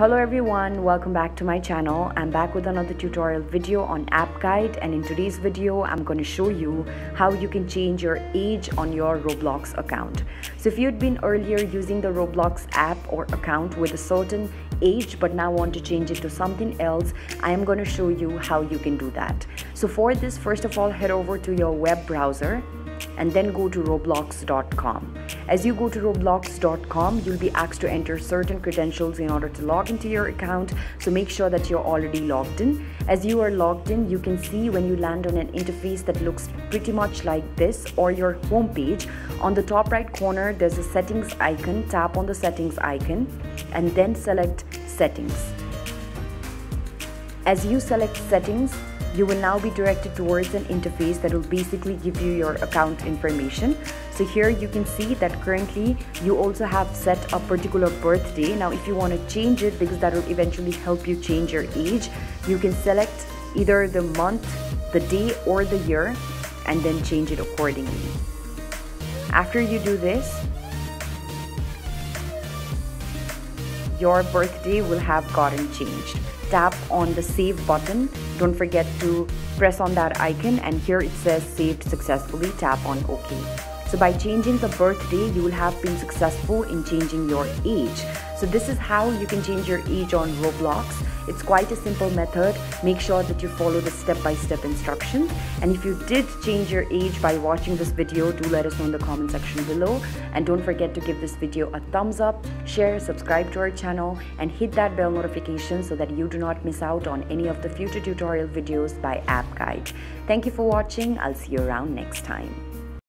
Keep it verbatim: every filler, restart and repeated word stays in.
Hello everyone, welcome back to my channel. I'm back with another tutorial video on App Guide, and in today's video I'm going to show you how you can change your age on your Roblox account. So if you'd been earlier using the Roblox app or account with a certain age but now want to change it to something else, I am going to show you how you can do that. So for this, first of all, head over to your web browser and then go to roblox dot com. As you go to roblox dot com, you'll be asked to enter certain credentials in order to log into your account, so make sure that you're already logged in. As you are logged in, you can see when you land on an interface that looks pretty much like this or your home page. On the top right corner, there's a settings icon. Tap on the settings icon and then select settings. As you select settings, you will now be directed towards an interface that will basically give you your account information. So here you can see that currently you also have set a particular birthday. Now if you want to change it, because that will eventually help you change your age, you can select either the month, the day or the year and then change it accordingly. After you do this, your birthday will have gotten changed. Tap on the save button. Don't forget to press on that icon, and here it says saved successfully. Tap on OK. So by changing the birthday, you will have been successful in changing your age. So this is how you can change your age on Roblox. It's quite a simple method. Make sure that you follow the step-by-step instructions. And if you did change your age by watching this video, do let us know in the comment section below. And don't forget to give this video a thumbs up, share, subscribe to our channel, and hit that bell notification so that you do not miss out on any of the future tutorial videos by App Guide. Thank you for watching. I'll see you around next time.